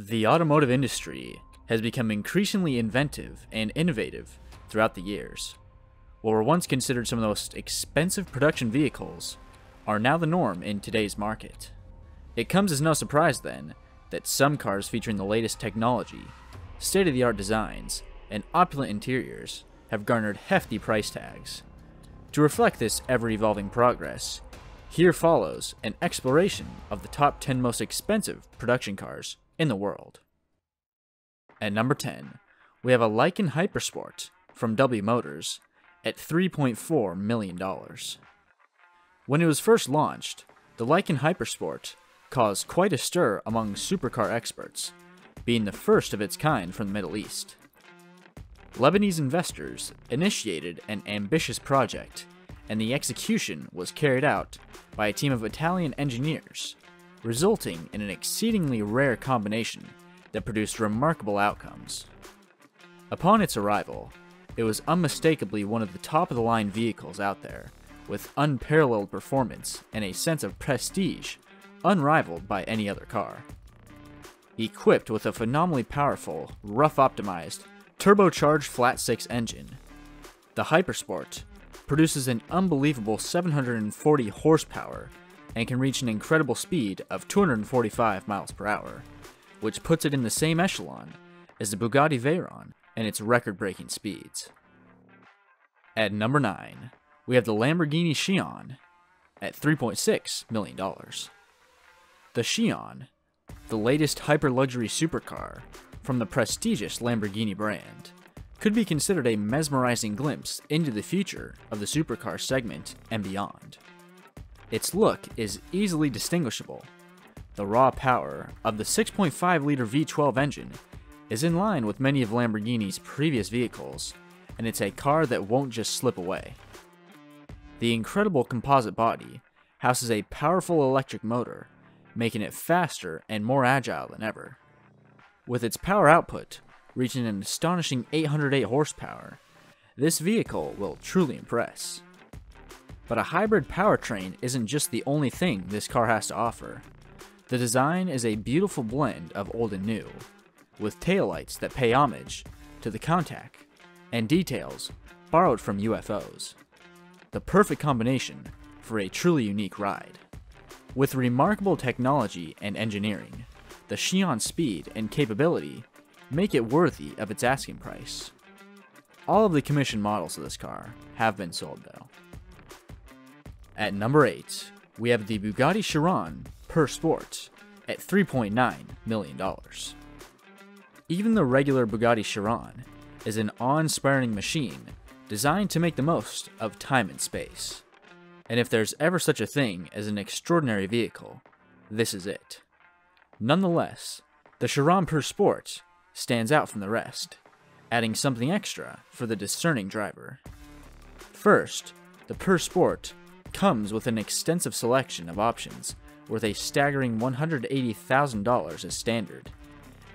The automotive industry has become increasingly inventive and innovative throughout the years. What were once considered some of the most expensive production vehicles are now the norm in today's market. It comes as no surprise then that some cars featuring the latest technology, state-of-the-art designs, and opulent interiors have garnered hefty price tags. To reflect this ever-evolving progress, here follows an exploration of the top 10 most expensive production cars in the world. At number 10, we have a Lycan Hypersport from W Motors at $3.4 million. When it was first launched, the Lycan Hypersport caused quite a stir among supercar experts, being the first of its kind from the Middle East. Lebanese investors initiated an ambitious project, and the execution was carried out by a team of Italian engineers, resulting in an exceedingly rare combination that produced remarkable outcomes. Upon its arrival, it was unmistakably one of the top-of-the-line vehicles out there, with unparalleled performance and a sense of prestige unrivaled by any other car. Equipped with a phenomenally powerful, rough-optimized, turbocharged flat-six engine, the Hypersport produces an unbelievable 740 horsepower and can reach an incredible speed of 245 miles per hour, which puts it in the same echelon as the Bugatti Veyron and its record-breaking speeds. At number 9, we have the Lamborghini Sian at $3.6 million. The Sian, the latest hyper-luxury supercar from the prestigious Lamborghini brand, could be considered a mesmerizing glimpse into the future of the supercar segment and beyond. Its look is easily distinguishable. The raw power of the 6.5-liter V12 engine is in line with many of Lamborghini's previous vehicles, and it's a car that won't just slip away. The incredible composite body houses a powerful electric motor, making it faster and more agile than ever. With its power output reaching an astonishing 808 horsepower, this vehicle will truly impress. But a hybrid powertrain isn't just the only thing this car has to offer. The design is a beautiful blend of old and new, with taillights that pay homage to the Countach and details borrowed from UFOs. The perfect combination for a truly unique ride. With remarkable technology and engineering, the Sian's speed and capability make it worthy of its asking price. All of the commission models of this car have been sold though. At number 8, we have the Bugatti Chiron Pur Sport at $3.9 million. Even the regular Bugatti Chiron is an awe-inspiring machine designed to make the most of time and space. And if there's ever such a thing as an extraordinary vehicle, this is it. Nonetheless, the Chiron Pur Sport stands out from the rest, adding something extra for the discerning driver. First, the Pur Sport comes with an extensive selection of options worth a staggering $180,000 as standard,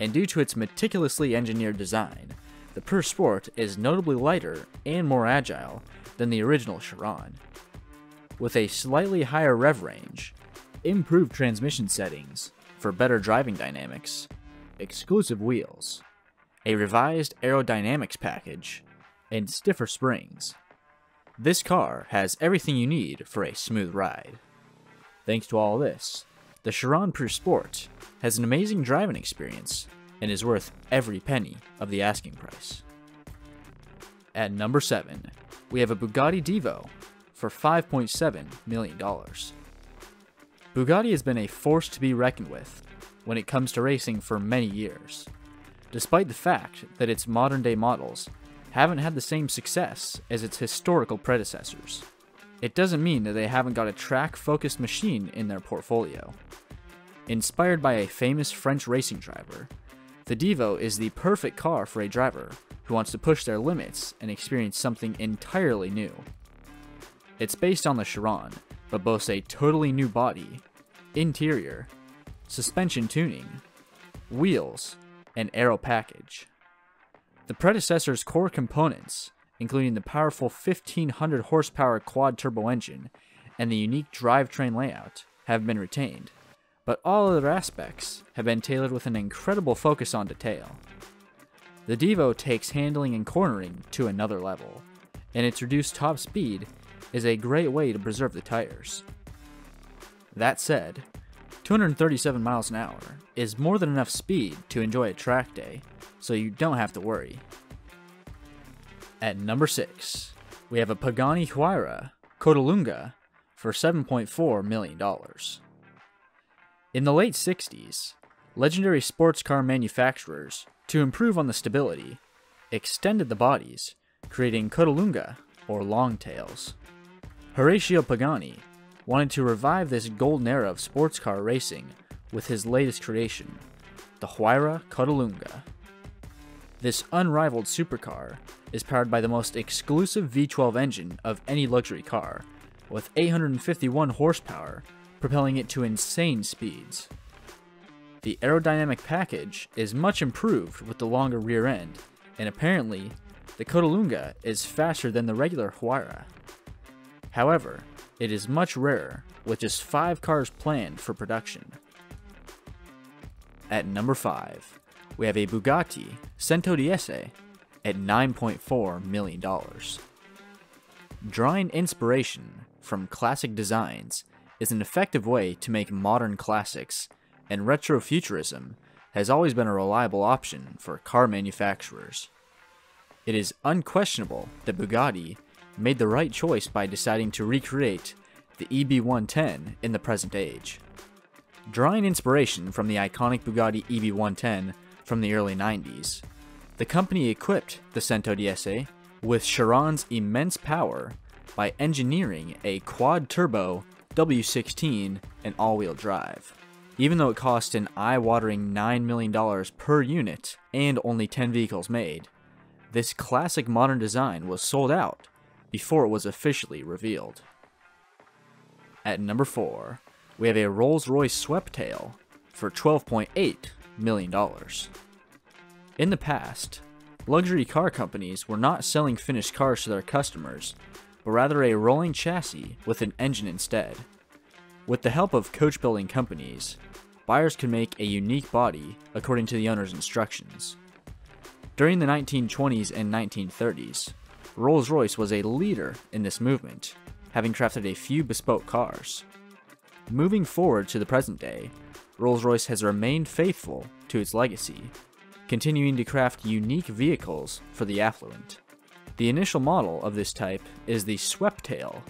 and due to its meticulously engineered design, the Pur Sport is notably lighter and more agile than the original Chiron. With a slightly higher rev range, improved transmission settings for better driving dynamics, exclusive wheels, a revised aerodynamics package, and stiffer springs, this car has everything you need for a smooth ride. Thanks to all this, the Chiron Pur Sport has an amazing driving experience and is worth every penny of the asking price. At number 7, we have a Bugatti Divo for $5.7 million. Bugatti has been a force to be reckoned with when it comes to racing for many years, despite the fact that its modern-day models haven't had the same success as its historical predecessors. It doesn't mean that they haven't got a track-focused machine in their portfolio. Inspired by a famous French racing driver, the Divo is the perfect car for a driver who wants to push their limits and experience something entirely new. It's based on the Chiron, but boasts a totally new body, interior, suspension tuning, wheels, and aero package. The predecessor's core components, including the powerful 1,500 horsepower quad turbo engine and the unique drivetrain layout, have been retained, but all other aspects have been tailored with an incredible focus on detail. The Divo takes handling and cornering to another level, and its reduced top speed is a great way to preserve the tires. That said, 237 miles an hour is more than enough speed to enjoy a track day, so you don't have to worry. At number 6, we have a Pagani Huayra Codalunga for $7.4 million. In the late 60s, legendary sports car manufacturers, to improve on the stability, extended the bodies, creating Codalunga, or long tails. Horatio Pagani wanted to revive this golden era of sports car racing with his latest creation, the Huayra Codalunga. This unrivaled supercar is powered by the most exclusive V12 engine of any luxury car, with 851 horsepower, propelling it to insane speeds. The aerodynamic package is much improved with the longer rear end, and apparently, the Codalunga is faster than the regular Huayra. However, it is much rarer, with just 5 cars planned for production. At number 5, we have a Bugatti Centodieci at $9.4 million. Drawing inspiration from classic designs is an effective way to make modern classics, and retrofuturism has always been a reliable option for car manufacturers. It is unquestionable that Bugatti made the right choice by deciding to recreate the EB110 in the present age. Drawing inspiration from the iconic Bugatti EB110 from the early 90s, the company equipped the Centodieci with Chiron's immense power by engineering a quad-turbo W16 and all-wheel drive. Even though it cost an eye-watering $9 million per unit and only 10 vehicles made, this classic modern design was sold out before it was officially revealed. At number 4, we have a Rolls-Royce Sweptail for $12.8 million. In the past, luxury car companies were not selling finished cars to their customers, but rather a rolling chassis with an engine instead. With the help of coach-building companies, buyers could make a unique body according to the owner's instructions. During the 1920s and 1930s, Rolls-Royce was a leader in this movement, having crafted a few bespoke cars. Moving forward to the present day, Rolls-Royce has remained faithful to its legacy, continuing to craft unique vehicles for the affluent. The initial model of this type is the Sweptail,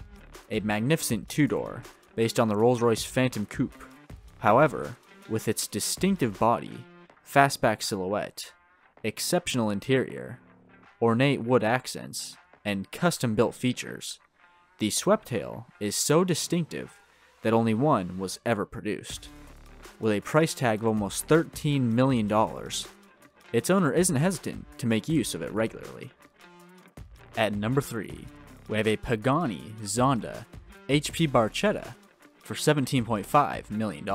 a magnificent two-door based on the Rolls-Royce Phantom Coupe. However, with its distinctive body, fastback silhouette, exceptional interior, ornate wood accents, and custom-built features, the Sweptail is so distinctive that only one was ever produced. With a price tag of almost $13 million, its owner isn't hesitant to make use of it regularly. At number 3, we have a Pagani Zonda HP Barchetta for $17.5 million.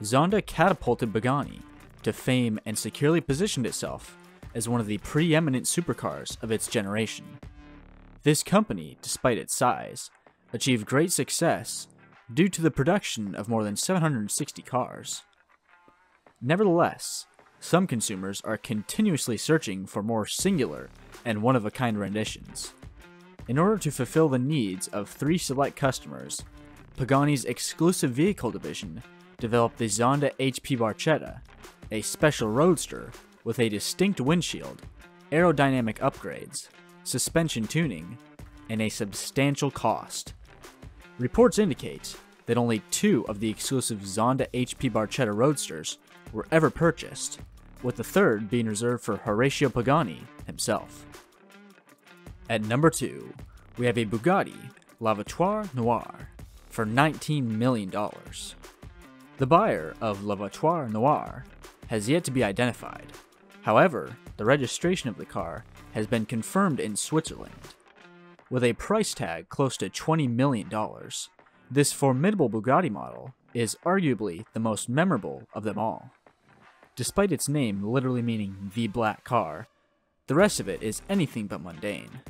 Zonda catapulted Pagani to fame and securely positioned itself as one of the preeminent supercars of its generation. This company, despite its size, achieved great success due to the production of more than 760 cars. Nevertheless, some consumers are continuously searching for more singular and one-of-a-kind renditions. In order to fulfill the needs of 3 select customers, Pagani's exclusive vehicle division developed the Zonda HP Barchetta, a special roadster with a distinct windshield, aerodynamic upgrades, suspension tuning, and a substantial cost. Reports indicate that only 2 of the exclusive Zonda HP Barchetta roadsters were ever purchased, with the 3rd being reserved for Horatio Pagani himself. At number 2, we have a Bugatti La Voiture Noire for $19 million. The buyer of La Voiture Noire has yet to be identified. However, the registration of the car has been confirmed in Switzerland. With a price tag close to $20 million, this formidable Bugatti model is arguably the most memorable of them all. Despite its name literally meaning the black car, the rest of it is anything but mundane.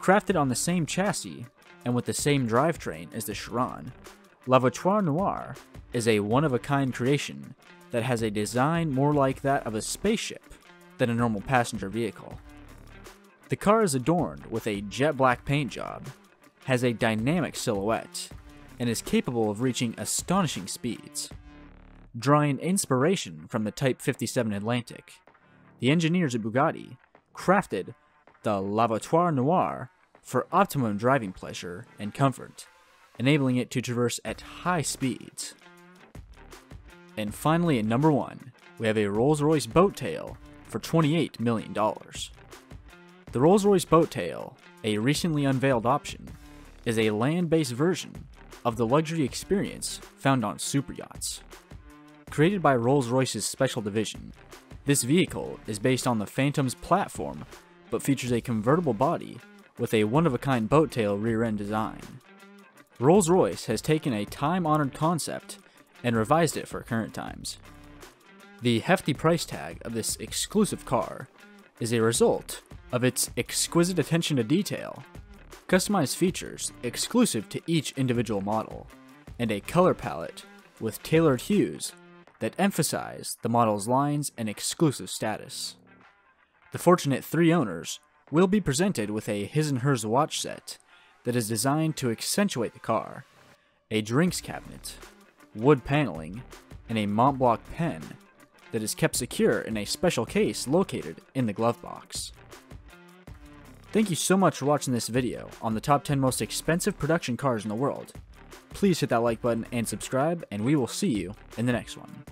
Crafted on the same chassis and with the same drivetrain as the Chiron, La Voiture Noire is a one-of-a-kind creation that has a design more like that of a spaceship than a normal passenger vehicle. The car is adorned with a jet black paint job, has a dynamic silhouette, and is capable of reaching astonishing speeds. Drawing inspiration from the Type 57 Atlantic, the engineers at Bugatti crafted the La Voiture Noire for optimum driving pleasure and comfort, enabling it to traverse at high speeds. And finally, at number 1, we have a Rolls-Royce Boattail for $28 million. The Rolls-Royce Boattail, a recently unveiled option, is a land-based version of the luxury experience found on superyachts. Created by Rolls-Royce's special division, this vehicle is based on the Phantom's platform but features a convertible body with a one-of-a-kind boattail rear-end design. Rolls-Royce has taken a time-honored concept and revised it for current times. The hefty price tag of this exclusive car is a result of its exquisite attention to detail, customized features exclusive to each individual model, and a color palette with tailored hues that emphasize the model's lines and exclusive status. The fortunate 3 owners will be presented with a his and hers watch set that is designed to accentuate the car, a drinks cabinet, wood paneling, and a Montblanc pen that is kept secure in a special case located in the glove box. Thank you so much for watching this video on the top 10 most expensive production cars in the world. Please hit that like button and subscribe, and we will see you in the next one.